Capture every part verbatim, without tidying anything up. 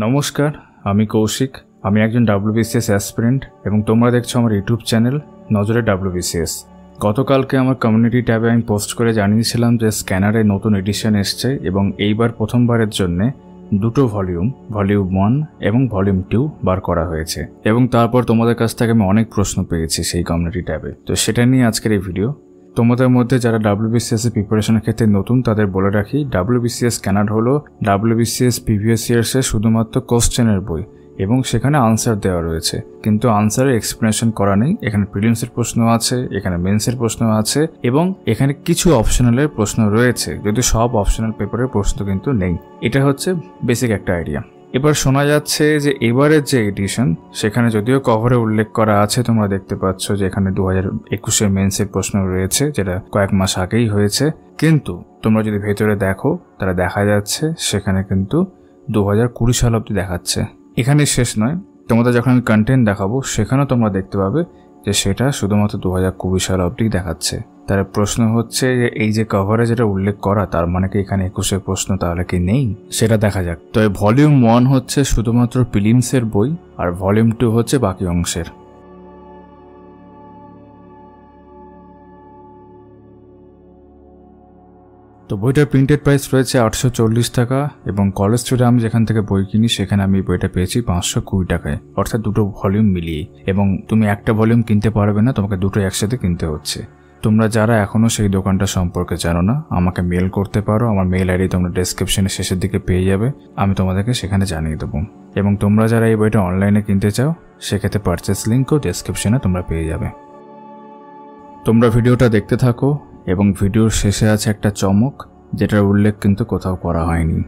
नमस्कार आमी कौशिक आमी एक जन डब्ल्यूबीसीएस एस्पिरेंट एवं तोमरा देखो आमार यूट्यूब चैनल नजरे डब्ल्यूबीसीएस गतकालके आमार कम्युनिटी टैबे आमी पोस्ट करे जानियेछिलाम जे स्कैनारे नतून एडिशन एसेछे एबं एइबार प्रथमबारेर जन्य दुटो भल्यूम भल्यूम वन एवं भल्यूम टू बार करा हयेछे एबं तारपर तोमादेर काछ थेके आमी अनेक प्रश्न पेयेछि सेई कम्युनिटी टैबे तो सेटा निये आजकेर एई भिडियो তোমাদের মধ্যে যারা ডব্লিউবিসিএস এর প্রিপারেশনের ক্ষেত্রে নতুন তাদের বলে রাখি ডব্লিউবিসিএস স্ক্যানার হলো ডব্লিউবিসিএস প্রিভিয়াস ইয়ার্স এর শুধুমাত্র কোশ্চেনের বই এবং সেখানে আনসার দেওয়া রয়েছে কিন্তু আনসারের এক্সপ্লেনেশন করা নেই। এখানে প্রিলিমস এর প্রশ্ন আছে, এখানে মেন্স এর প্রশ্ন আছে এবং এখানে কিছু অপশনালের প্রশ্ন রয়েছে, যদিও সব অপশনাল পেপারের প্রশ্ন কিন্তু নেই। এটা হচ্ছে বেসিক একটা আইডিয়া। এবার শোনা যাচ্ছে যে এবারের যে এডিশন সেখানে যদিও কভারে উল্লেখ করা আছে, তোমরা দেখতে পাচ্ছ যে এখানে দু হাজার একুশের মেন্সের প্রশ্ন রয়েছে যেটা কয়েক মাস আগেই হয়েছে, কিন্তু তোমরা যদি ভেতরে দেখো তারা দেখা যাচ্ছে সেখানে কিন্তু দু হাজার কুড়ি সাল অবধি দেখাচ্ছে। এখানে শেষ নয়, তোমাদের যখন আমি কন্টেন্ট দেখাবো সেখানেও তোমরা দেখতে পাবে যে সেটা শুধুমাত্র দু হাজার কুড়ি সাল অবধি দেখাচ্ছে। তার প্রশ্ন হচ্ছে যে এই যে কভারে যেটা উল্লেখ করা তার মানে কি এখানে একুশের প্রশ্ন তাহলে কি নেই, সেটা দেখা যাক। তো এই ভলিউম ওয়ান হচ্ছে শুধুমাত্র প্রিলিমসের বই আর ভলিউম টু হচ্ছে বাকি অংশের। তো বইটার প্রিন্টেড প্রাইস রয়েছে আটশো চল্লিশ টাকা এবং কলেজ স্ট্রিটে আমি যেখান থেকে বই কিনি সেখানে আমি বইটা পেয়েছি পাঁচশো কুড়ি টাকায়, অর্থাৎ দুটো ভলিউম মিলিয়ে। এবং তুমি একটা ভলিউম কিনতে পারবে না, তোমাকে দুটো একসাথে কিনতে হচ্ছে। তোমরা যারা এখনও সেই দোকানটা সম্পর্কে জানো না আমাকে মেল করতে পারো, আমার মেল আইডি তোমরা ডেসক্রিপশনের শেষের দিকে পেয়ে যাবে, আমি তোমাদেরকে সেখানে জানিয়ে দেবো। এবং তোমরা যারা এই বইটা অনলাইনে কিনতে চাও সেক্ষেত্রে পারচেস লিঙ্কও ডেসক্রিপশনে তোমরা পেয়ে যাবে। তোমরা ভিডিওটা দেখতে থাকো এবং ভিডিওর শেষে আছে একটা চমক যেটার উল্লেখ কিন্তু কোথাও করা হয়নি।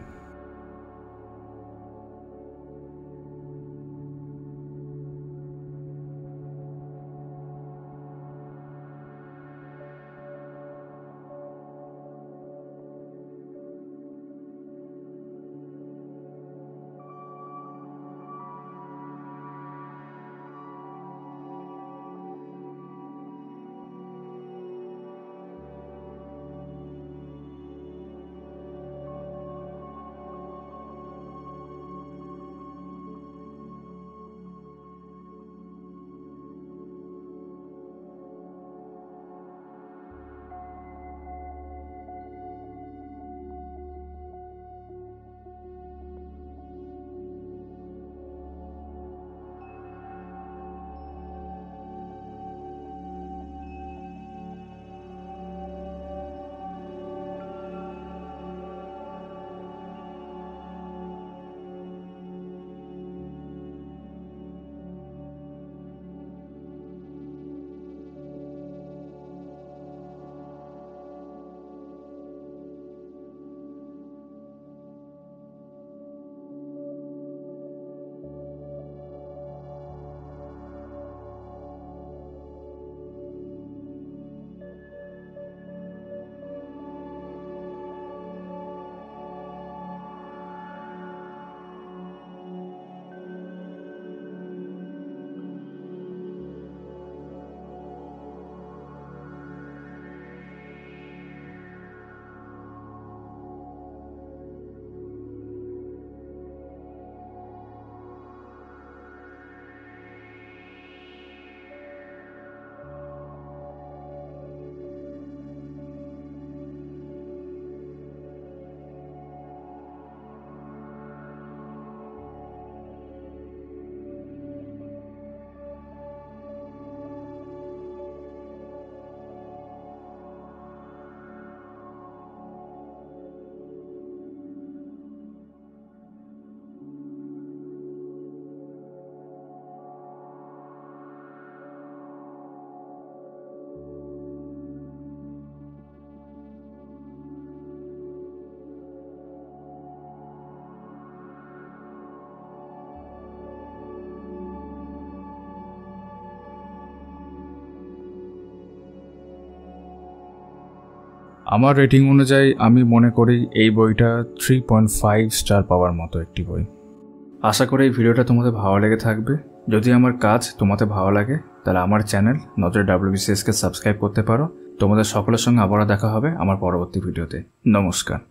আমার রেটিং অনুযায়ী আমি মনে করি এই বইটা থ্রি পয়েন্ট ফাইভ স্টার পাওয়ার মতো একটি বই। আশা করি এই ভিডিওটা তোমাদের ভালো লেগে থাকবে। যদি আমার কাজ তোমাদের ভালো লাগে তাহলে আমার চ্যানেল নজরে ডাব্লিউবিসিএসকে সাবস্ক্রাইব করতে পারো। তোমাদের সকলের সঙ্গে আবারও দেখা হবে আমার পরবর্তী ভিডিওতে। নমস্কার।